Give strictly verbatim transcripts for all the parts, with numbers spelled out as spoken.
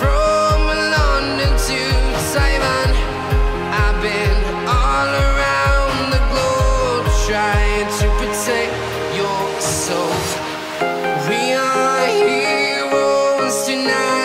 from London to Taiwan. I've been all around the globe, trying to protect your soul. We are heroes tonight.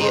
The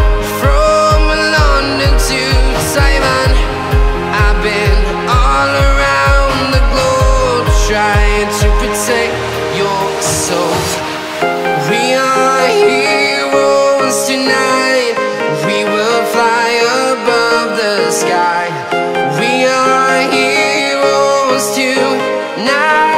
from London to Taiwan. I've been all around the globe, trying to protect your soul. We are heroes tonight. We will fly above the sky. We are heroes tonight.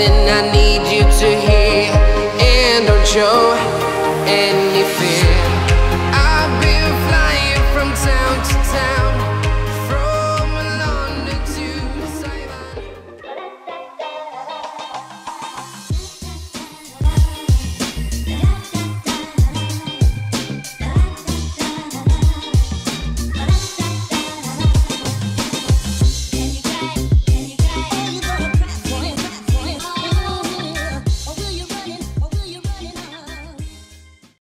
I need you to hear, and don't show any fear.